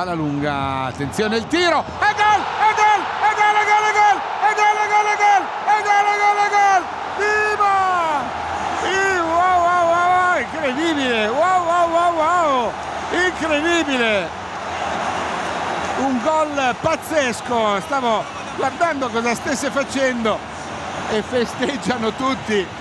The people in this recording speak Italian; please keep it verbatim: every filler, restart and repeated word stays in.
palla lunga, attenzione il tiro, e gol, e gol, e gol, e gol, e gol, e gol, e gol, e gol, e gol, e gol, e gol, viva! Wow, wow, wow, incredibile, wow, wow, wow, wow, incredibile! Un gol pazzesco, stavo guardando cosa stesse facendo e festeggiano tutti.